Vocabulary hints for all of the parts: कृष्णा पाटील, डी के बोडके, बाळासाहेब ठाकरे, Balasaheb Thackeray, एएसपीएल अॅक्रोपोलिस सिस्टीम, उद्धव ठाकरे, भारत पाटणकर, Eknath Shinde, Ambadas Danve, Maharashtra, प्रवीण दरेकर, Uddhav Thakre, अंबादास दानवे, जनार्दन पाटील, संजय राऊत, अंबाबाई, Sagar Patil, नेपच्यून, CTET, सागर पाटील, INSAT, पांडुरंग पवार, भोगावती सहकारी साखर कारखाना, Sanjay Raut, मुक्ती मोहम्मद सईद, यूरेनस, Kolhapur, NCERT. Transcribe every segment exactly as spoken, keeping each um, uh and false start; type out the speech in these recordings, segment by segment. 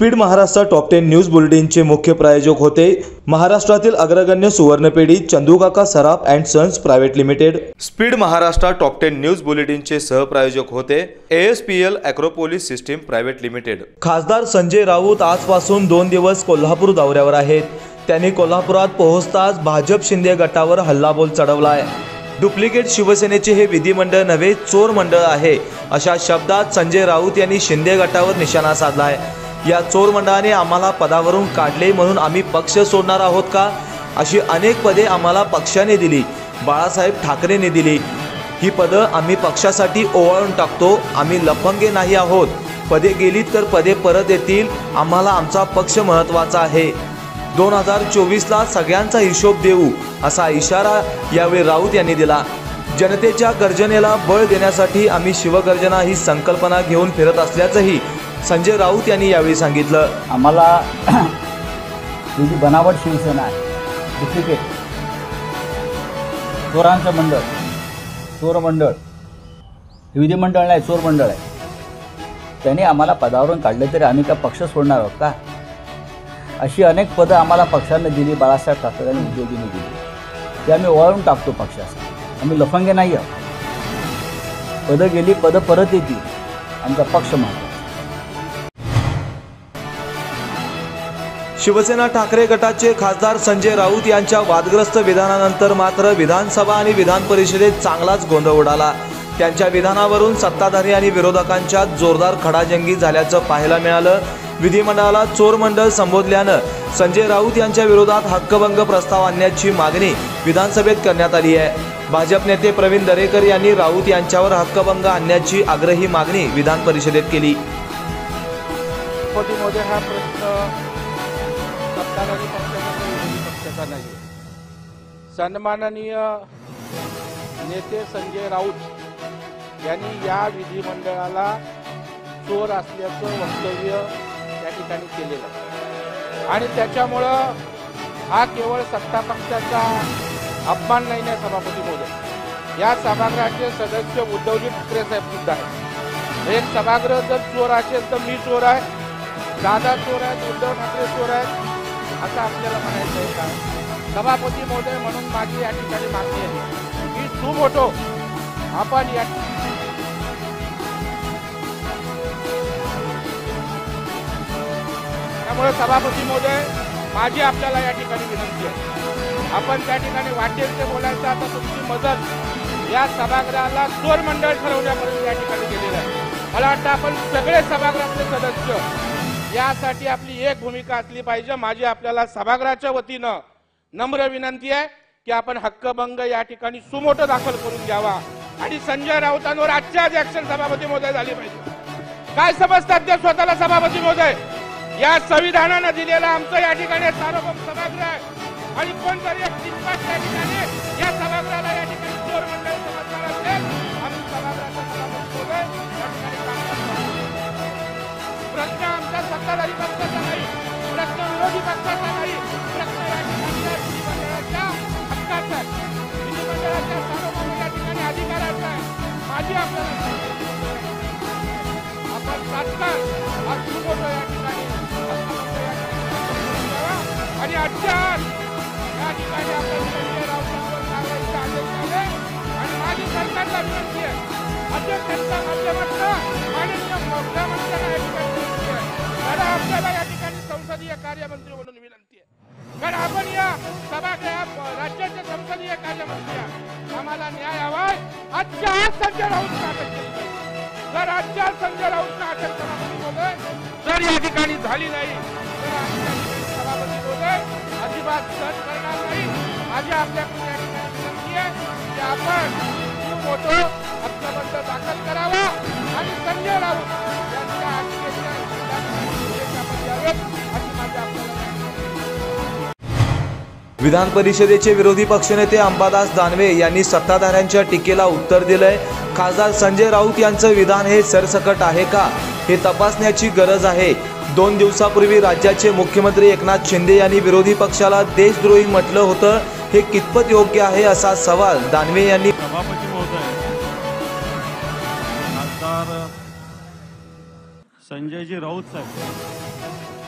Speed Maharashtra top ten news बुलेटिनचे मुख्य प्रायोजक होते महाराष्ट्रातील अग्रगण्य सुवर्णपेढी Chandu Kaka Saraf and sons private limited. Speed Maharashtra top ten news बुलेटिनचे सहप्रायोजक होते एएसपीएल अॅक्रोपोलिस सिस्टीम private limited. खासदार संजय राऊत आजपासून दोन दिवस कोल्हापूर दौऱ्यावर आहेत। त्यांनी कोल्हापुरात पोहोचताच भाजप शिंदे गटावर हल्लाबोल चढवलाय। डुप्लिकेट शिवसेनेचे हे विधिमंडळ नव्हे, चोर मंडळ आहे, अशा शब्दात संजय राऊत यांनी शिंदे गटावर निशाणा साधलाय। या चोर मंडळाने आम्हाला पदावरून काढले म्हणून आम्ही पक्ष सोडणार आहोत का? अशी अनेक पदे आम्हाला पक्षाने दिली, बाळासाहेब ठाकरेंनी दिली। ही पदं आम्ही पक्षासाठी ओवाळून टाकतो, आम्ही लफंगे नाही आहोत। पदे गेलीत तर पदे परत येतील, आम्हाला आमचा पक्ष महत्त्वाचा आहे। दोन हजार चोवीसला सगळ्यांचा हिशोब देऊ, असा इशारा यावेळी राऊत यांनी दिला। जनतेच्या गर्जनेला बळ देण्यासाठी आम्ही शिवगर्जना ही संकल्पना घेऊन फिरत असल्याचंही संजय राऊत यांनी यावेळी सांगितलं। आम्हाला ही जी बनावट शिवसेना आहे, डुप्लिकेट चोरांचं मंडळ, चोर मंडळ, विधिमंडळ नाही, चोर मंडळ आहे, त्याने आम्हाला पदावरून काढलं तरी आम्ही का पक्ष सोडणार आहोत का? अशी अनेक पदं आम्हाला पक्षाने दिली, बाळासाहेब ठाकरे यांनी उद्योगींनी दिली, ते आम्ही ओवाळून टाकतो पक्षासाठी, आम्ही लफंगे नाही आहोत। पदं गेली पदं परत येतील, आमचा पक्ष महत्त्वाचा। शिवसेना ठाकरे गटाचे खासदार संजय राऊत यांच्या वादग्रस्त विधानानंतर मात्र विधानसभा आणि विधान परिषदेत चांगलाच गोंधळ उडाला। त्यांच्या विधानावरून सत्ताधारी आणि विरोधकांच्या जोरदार खडाजंगी झाल्याचं पाहायला मिळालं। विधिमंडळाला चोर मंडळ संबोधल्यानं संजय राऊत यांच्या विरोधात हक्कभंग प्रस्ताव आणण्याची मागणी विधानसभेत करण्यात आली आहे। भाजप नेते प्रवीण दरेकर यांनी राऊत यांच्यावर हक्कभंग आणण्याची आग्रही मागणी विधान परिषदेत केली। सत्ताधारी पक्षाचा विरोधी पक्षाचा नाही। सन्माननीय नेते संजय राऊत यांनी या विधिमंडळाला चोर असल्याचं वक्तव्य या ठिकाणी केलेलं आणि त्याच्यामुळं हा केवळ सत्ता पक्षाचा अपमान नाही ना सभापती महोदय, या सभागृहाचे सदस्य उद्धवजी ठाकरे साहेब सुद्धा आहेत। एक सभागृह जर चोर असेल तर मी चोर आहे, दादा चोर आहेत, उद्धव ठाकरे चोर आहेत, असं आपल्याला म्हणायचं आहे का? सभापती महोदय म्हणून माझी या ठिकाणी मागणी आहे की तू मोठो आपण या त्यामुळे सभापती महोदय माझी आपल्याला या ठिकाणी विनंती आहे, आपण त्या ठिकाणी वाटेल ते बोलायचं। आता तुमची मदत या सभागृहाला चोर मंडळ ठरवण्यापर्यंत या ठिकाणी गेलेलं आहे। मला वाटतं आपण सगळे सभागृहातले सदस्य यासाठी आपली एक भूमिका असली पाहिजे। माझी आपल्याला सभागृहाच्या वतीनं नम्र विनंती आहे की आपण हक्कभंग या ठिकाणी सुमोटो दाखल करून घ्यावा आणि संजय राऊतांवर आजच्या ऍक्शन सभापती महोदय झाली पाहिजे। काय समजतात ते स्वतःला सभापती महोदय? या संविधानानं दिलेलं आमचं या ठिकाणी सार्वभौम सभागृह आहे आणि कोणतरी एक टिप्पण या ठिकाणी या सभागृहाला या ठिकाणी चोर मंडळ समजणार असेल, आम्ही सभागृहाचा सभापती महोदय प्रश्न आमचा सत्ताधारी पक्षाचा नाही, प्रश्न विरोधी पक्षाचा नाही, प्रश्न या ठिकाणी विधिमंडळाच्या हक्काचा आहे, विधिमंडळाच्या सर्वमान्य या ठिकाणी अधिकाराचा आहे। माझी आपल्याला आपण तात्काळ मोठं या ठिकाणी आणि अचार या ठिकाणी आपण संजय राऊतांवर कारवाईचा आदेश आले आणि माझी सरकारला विनंती आहे अध्यक्षांच्या माध्यमातून माननीय मुख्यमंत्र्यांना या ठिकाणी आपल्याला या ठिकाणी संसदीय कार्यमंत्री म्हणून विनंती आहे, कारण आपण या सभागृहात राज्याचे संसदीय कार्यमंत्री आहात, आम्हाला न्याय हवाय। आजच्या आज संजय राऊतला अटक केली पाहिजे। जर आजच्या संजय राऊतला अटक सभापती महोदय जर या ठिकाणी झाली नाही तर आजच्या सभापती महोदय अजिबात सहन करणार नाही। माझी आपल्याकडून या ठिकाणी विनंती आहे की आपण खूप मोठं हक्कबंद दाखल करावा आणि संजय राऊत यांच्या अटकेच्या विधान परिषदेचे विरोधी पक्षनेते अंबादास दानवे यांनी सत्ताधाऱ्यांच्या टीकेला उत्तर दिलंय। खासदार संजय राऊत यांचं विधान हे सरसकट आहे का हे तपासण्याची गरज आहे। दोन दिवसापूर्वी राज्याचे मुख्यमंत्री एकनाथ शिंदे यांनी विरोधी पक्षाला देशद्रोही म्हटलं होतं, हे कितपत योग्य आहे असा सवाल दानवे यांनी। सभापती महोदय, खासदार संजयजी राऊत साहेब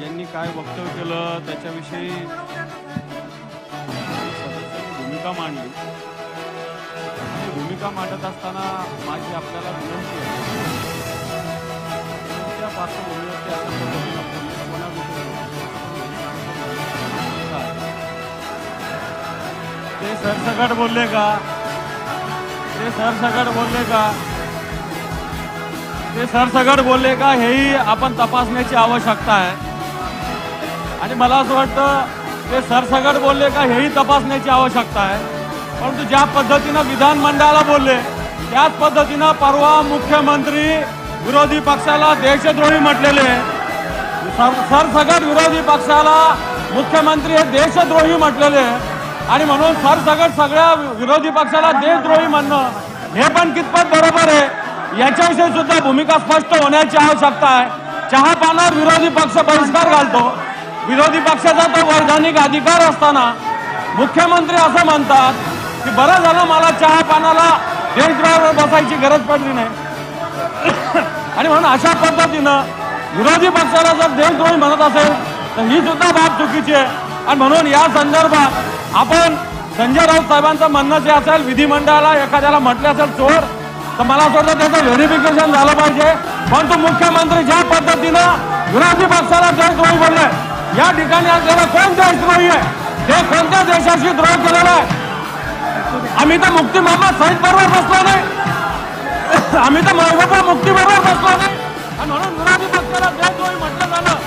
यांनी काय वक्तव्य केलं त्याच्याविषयी सदस्यांनी भूमिका मांडली। भूमिका मांडत असताना माझी आपल्याला विनंती आहे त्या पार्श्वभूमीवरती आता ते सरसकट बोलले का ते सरसकट बोलले का ते सरसकट बोलले का हे ही आपण तपासण्याची आवश्यकता आहे आणि मला असं वाटतं ते सरसकट बोलले का हे ही तपासण्याची आवश्यकता आहे। परंतु ज्या पद्धतीने विधानमंडळाला बोलले त्याच पद्धतीने परवा मुख्यमंत्री विरोधी पक्षाला देशद्रोही म्हटलेले सरसकट विरोधी पक्षाला मुख्यमंत्री हे देशद्रोही म्हटलेले आणि म्हणून सरसकट सगळ्या विरोधी पक्षाला देशद्रोही म्हणणं हे पण कितपत बरोबर आहे याच्याविषयी सुद्धा भूमिका स्पष्ट होण्याची आवश्यकता आहे। चहा पानावर विरोधी पक्ष बहिष्कार घालतो विरोधी पक्षाचा तो वैधानिक अधिकार असताना मुख्यमंत्री असं म्हणतात की बरं झालं मला चहा पानाला देशद्रोहावर बसायची गरज पडली नाही आणि म्हणून अशा पद्धतीनं विरोधी पक्षाला जर देशद्रोही म्हणत असेल तर ही सुद्धा बाब चुकीची आहे। आणि म्हणून या संदर्भात आपण संजय राऊत साहेबांचं म्हणणं जे असेल विधिमंडळाला एखाद्याला म्हटले असेल चोर तर मला असं वाटतं त्याचं व्हेरिफिकेशन झालं पाहिजे। परंतु मुख्यमंत्री ज्या पद्धतीनं विरोधी पक्षाला देशद्रोही बोलले या ठिकाणी आपल्याला कोण देशद्रोही आहे ते कोणत्या देशाशी द्रोह केलेला आहे। आम्ही तर मुक्ती मोहम्मद सईद बरोबर बसलो नाही आम्ही तर महबूबा मुक्ती बरोबर बसलो नाही आणि म्हणून विरोधी पक्षाला देशद्रोही म्हटलं जाणं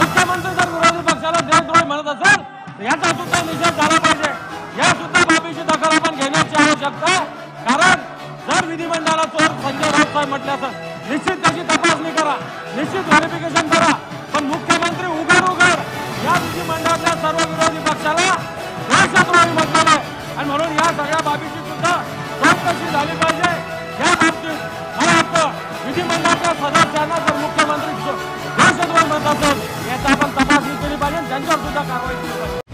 मुख्यमंत्री जर विरोधी पक्षाला देशद्रोही म्हणत असेल तर याचा सुद्धा निषेध झाला पाहिजे। या सुद्धा बाबीची दखल आपण घेण्याची आवश्यकता आहे कारण जर विधिमंडळाला चोर संजय राऊत साहेब म्हटलं तर निश्चित त्याची तपासणी करा निश्चित व्हेरिफिकेशन करा पण मुख्यमंत्री उघड उघड या विधिमंडळातल्या सर्व विरोधी पक्षाला देशद्रोही म्हटलं आहे आणि म्हणून या सगळ्या बाबीची सुद्धा चौकशी झाली पाहिजे। या बाबतीत मला वाटतं विधिमंडळाच्या सदस्यांना जर मुख्यमंत्री देशद्रोही म्हणत असेल याचा आपण तपासणी केली पाहिजे त्यांच्यावर सुद्धा कारवाई केली पाहिजे।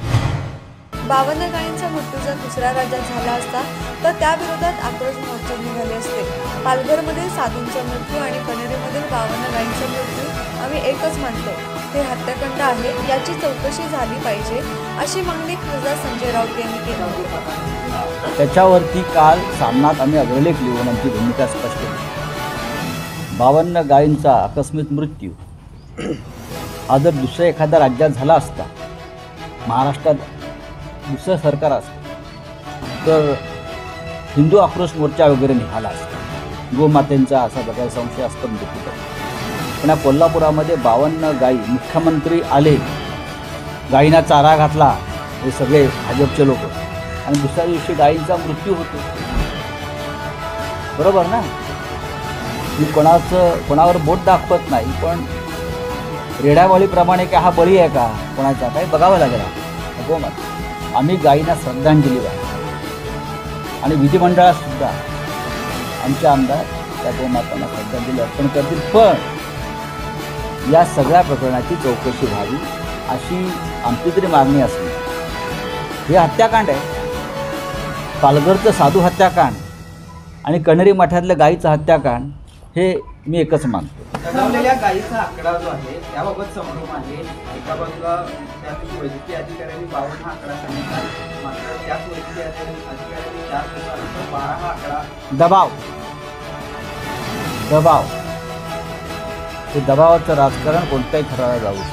बावन्न गायींचा मृत्यू जर दुसऱ्या राज्यात झाला असता तर त्याविरोधात आक्रोश मोर्चा निघाले असते। पालघरमधील साधूंचा मृत्यू आणि कणेरीमधील बावन्न गायींचा मृत्यू आम्ही एकच मानतो ते हत्याकांड आहे याची चौकशी झाली पाहिजे अशी मागणी खासदार संजय राऊत यांनी केली। त्याच्यावरती काल सामनात आम्ही अग्रलेख लिहून आमची भूमिका स्पष्ट केली। बावन्न गायींचा आकस्मिक मृत्यू हा जर दुसऱ्या एखाद्या राज्यात झाला असता महाराष्ट्रात दुसरं सरकार असतं तर हिंदू आक्रोश मोर्चा वगैरे निघाला असतो गोमातेंचा असा प्रकार संशय असतो मृत्यू पण या कोल्हापुरामध्ये बावन्न गायी मुख्यमंत्री आले गायींना चारा घातला हे सगळे भाजपचे लोक आणि दुसऱ्या दिवशी गायींचा मृत्यू होतो बरोबर ना। मी कोणाचं कोणावर बोट दाखवत नाही पण रेड्यावाळीप्रमाणे का हा बळी आहे का कोणाचा काही बघावं लागेल। गोमाता आम्ही गायींना श्रद्धांजली वाहतो आणि विधिमंडळात सुद्धा आमचे आमदार त्या गोमातांना श्रद्धांजली अर्पण करतील पण या सगळ्या प्रकरणाची चौकशी व्हावी अशी आमची तरी मागणी असली। हे हत्याकांड आहे पालघरचं साधू हत्याकांड आणि कणेरी मठातलं गायीचं हत्याकांड हे मी एकच मानतो। तणावलेल्या गायीचा आकडा जो आहे त्याबाबत संभ्रम आहे। एका बाजूला त्यातील वैद्यकीय अधिकाऱ्यांनी बावन्न हा आकडा सांगितला मात्र त्याच वैद्यकीय अधिकाऱ्यांनी चार बारा हा आकडा दबाव दबाव हे दबावाचं राजकारण कोणत्याही ठराला जाऊ शकतो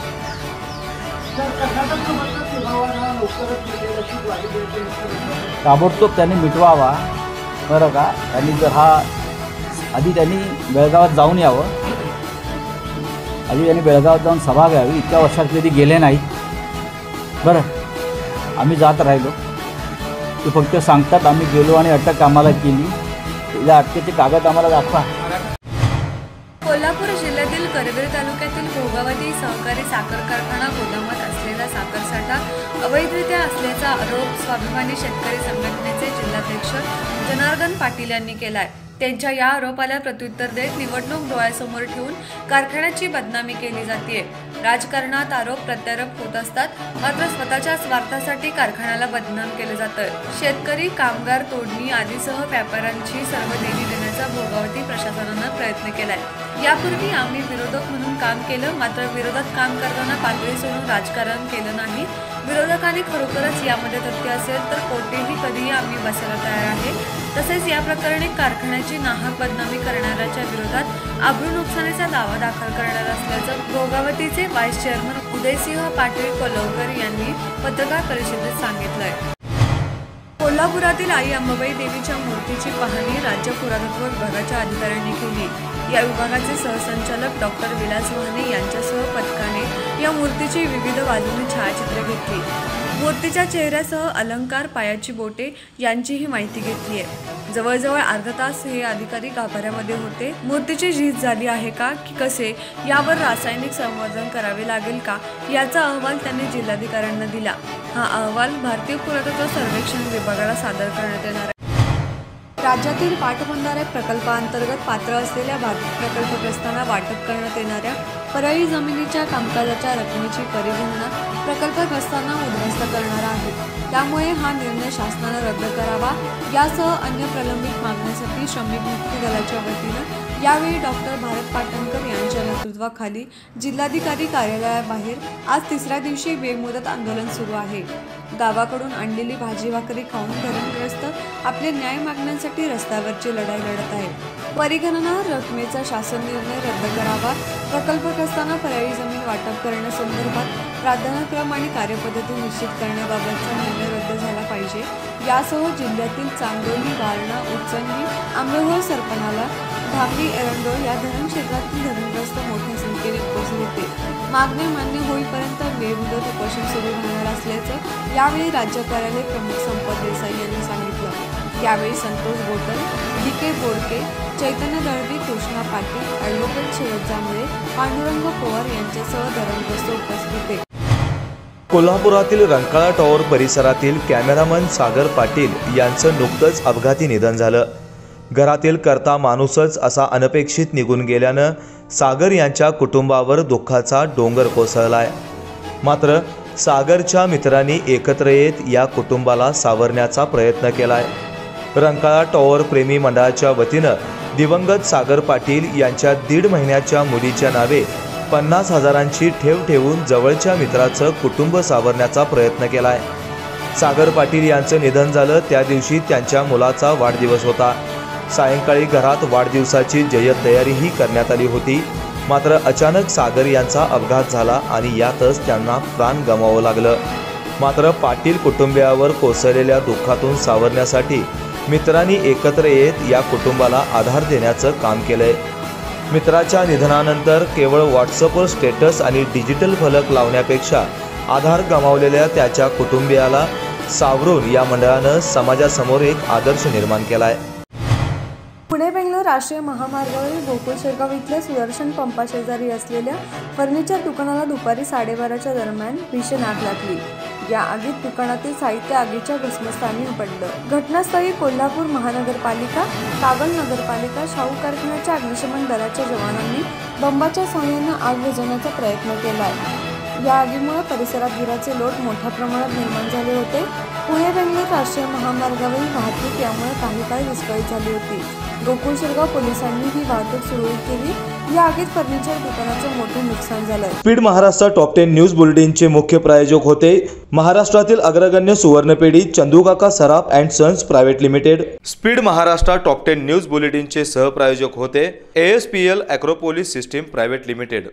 ताबडतोब त्यांनी मिटवावा बरं का। त्यांनी जर हा आधी त्यांनी बेळगावात जाऊन यावं आधी त्यांनी बेळगावात जाऊन सभा घ्यावी इतक्या वर्षात कधी गेले नाहीत बरं आम्ही जात राहिलो ते फक्त सांगतात आम्ही गेलो आणि अटक आम्हाला केली त्या अटकेचे कागद आम्हाला दाखवा। कोल्हापूर जिल्ह्यातील करवीर तालुक्यातील भोगावती सहकारी साखर कारखाना गोदामात असलेला साखरसाठा अवैधरित्या असल्याचा आरोप स्वाभिमानी शेतकरी संघटनेचे जिल्हाध्यक्ष जनार्दन पाटील यांनी केला आहे। त्यांच्या या आरोपाला प्रत्युत्तर देत निवडणूक डोळ्यासमोर ठेवून कारखान्याची बदनामी केली जाते। राजकारणात आरोप प्रत्यारोप होत असतात मात्र स्वतःच्या स्वार्थासाठी कारखान्याला बदनाम केलं जातं। शेतकरी कामगार तोडणी आदीसह व्यापाऱ्यांची सर्व देणी देण्याचा करण्याचा भोगावती प्रशासनाने प्रयत्न केलाय। यापूर्वी आम्ही विरोधक म्हणून काम केलं, मात्र विरोधक काम करताना पातळी सोडून राजकारण केलं नाही। विरोधकांनी खरोखरच यामध्ये तथ्य असेल तर कोठेही कधीही आम्ही बसायला तयार आहे। तसेच या प्रकरणी कारखान्याची नाहक बदनामी करणाऱ्याच्या विरोधात आबरू नुकसानीचा दावा दाखल करणार असल्याचं भोगावतीचे व्हाईस चेअरमन उदयसिंह पाटील कोल्हापूर यांनी पत्रकार परिषदेत सांगितलं। कोल्हापुरातील आई अंबाबाई देवीच्या मूर्तीची पाहणी राज्य पुरातत्व विभागाच्या अधिकाऱ्यांनी केली। या विभागाचे सहसंचालक डॉक्टर विलासराव वाने यांच्यासह पथकाने या मूर्तीची विविध बाजूंनी छायाचित्रे घेतली। मूर्तीच्या चेहऱ्यासह अलंकार, पायाची बोटे यांचीही माहिती घेतली आहे। जवळजवळ अर्धा तास हे अधिकारी गाभाऱ्यामध्ये होते। मूर्तीची झीज झाली आहे का की कसे यावर रासायनिक संवर्धन करावे लागेल का याचा अहवाल त्यांनी जिल्हाधिकाऱ्यांना दिला। हा अहवाल भारतीय पुरातत्व सर्वेक्षण विभागाला सादर करण्यात येणार आहे। राज्यातील पाटबंधारे प्रकल्पांतर्गत पात्र असलेल्या प्रकल्पग्रस्तांना वाटप करण्यात येणाऱ्या परळी जमिनीच्या कामकाजाच्या रकमेची परिगणना प्रकल्पग्रस्तांना उद्ध्वस्त करणार आहे। त्यामुळे हा निर्णय शासनाने रद्द करावा यासह अन्य प्रलंबित मागण्यांसाठी श्रमिक मुक्ती दलाच्या वतीनं यावेळी डॉक्टर भारत पाटणकर यांच्या नेतृत्वाखाली जिल्हाधिकारी कार्यालयाबाहेर आज तिसऱ्या दिवशी बेमुदत आंदोलन सुरू आहे। गावाकडून आणलेली भाजी भाकरी खाऊन धरणग्रस्त आपले न्याय मागण्यांसाठी रस्त्यावरची लढाई लढत आहे। परिगणना रकमेचा शासन निर्णय रद्द करावा, प्रकल्पग्रस्तांना परळी जमीन वाटप करण्यासंदर्भात प्राधान्यक्रम आणि कार्यपद्धती निश्चित करण्याबाबतचा निर्णय रद्द झाला पाहिजे यासह जिल्ह्यातील चांदोली, वारणा, उचंडी, आंबेहोळ, सरपणाला, धापी, एरंडोळ या धरण क्षेत्रातील धरणग्रस्त मोठ्या संख्येने उपस्थित होते। मागणी मान्य होईपर्यंत बेमुदत उपोषण सुरू राहणार असल्याचं यावेळी राज्य कार्यालय प्रमुख संपत देसाई यांनी सांगितलं। यावेळी संतोष Botal, डी के बोडके, Chaitanya Dalvi, कृष्णा पाटील, advocate Sharad Jambhale, पांडुरंग पवार यांच्यासह धरणग्रस्त उपस्थित होते। कोल्हापुरातील रंकाळा टॉवर परिसरातील कॅमेरामन सागर पाटील यांचं नुकतंच अपघाती निधन झालं। घरातील करता माणूसच असा अनपेक्षित निघून गेल्यानं सागर यांच्या कुटुंबावर दुःखाचा डोंगर कोसळलाय। मात्र सागरच्या मित्रांनी एकत्र येत या कुटुंबाला सावरण्याचा प्रयत्न केलाय। रंकाळा टॉवर प्रेमी मंडळाच्या वतीनं दिवंगत सागर पाटील यांच्या दीड महिन्याच्या मुलीच्या नावे पन्नास हजारांची ठेव ठेवून जवळच्या मित्राचं कुटुंब सावरण्याचा प्रयत्न केलाय। सागर पाटील यांचं निधन झालं त्या दिवशी त्यांच्या मुलाचा वाढदिवस होता। सायंकाळी घरात वाढदिवसाची जय्यत तयारीही करण्यात आली होती, मात्र अचानक सागर यांचा अपघात झाला आणि यातच त्यांना प्राण गमवावं लागलं। मात्र पाटील कुटुंबियावर कोसळलेल्या दुःखातून सावरण्यासाठी मित्रांनी एकत्र येत या कुटुंबाला आधार देण्याचं काम केलंय। मित्राच्या निधनानंतर केवळ व्हॉट्सअपवर स्टेटस आणि डिजिटल फलक लावण्यापेक्षा आधार गमावलेल्या त्याच्या कुटुंबियाला सावरून या मंडळानं समाजासमोर एक आदर्श निर्माण केला आहे। पुणे बेंगलोर राष्ट्रीय महामार्गावरील गोकुळ शेगाव इथल्या सुदर्शन पंपाशेजारी असलेल्या फर्निचर दुकानाला दुपारी साडेबाराच्या दरम्यान भीषण आग लागली। या आगीत दुकानातील साहित्य आगीच्या भस्मस्थानी पडलं। घटनास्थळी कोल्हापूर महानगरपालिका, कागल नगरपालिका, शाहू कारखान्याच्या अग्निशमन दलाच्या जवानांनी बंबाच्या साहाय्यानं आग विझवण्याचा प्रयत्न केला। या आगीमुळे परिसरात धुराचे लोट मोठ्या प्रमाणात निर्माण झाले होते। पुणे बेंगलोर राष्ट्रीय महामार्गावरील वाहतूक यामुळे काही काळ विस्कळीत झाली होती। गोकुळ शेगाव पोलिसांनी ही वाहतूक सुरळीत केली। या आगीत फर्निचर दुकानाचं मोठं नुकसान झालं। Speed Maharashtra top ten news बुलेटिनचे मुख्य प्रायोजक होते महाराष्ट्रातील अग्रगण्य सुवर्णपेढी Chandu Kaka Saraf and sons private limited. Speed Maharashtra top ten news बुलेटिनचे सहप्रायोजक होते एएसपीएल अॅक्रोपोलिस सिस्टीम private limited.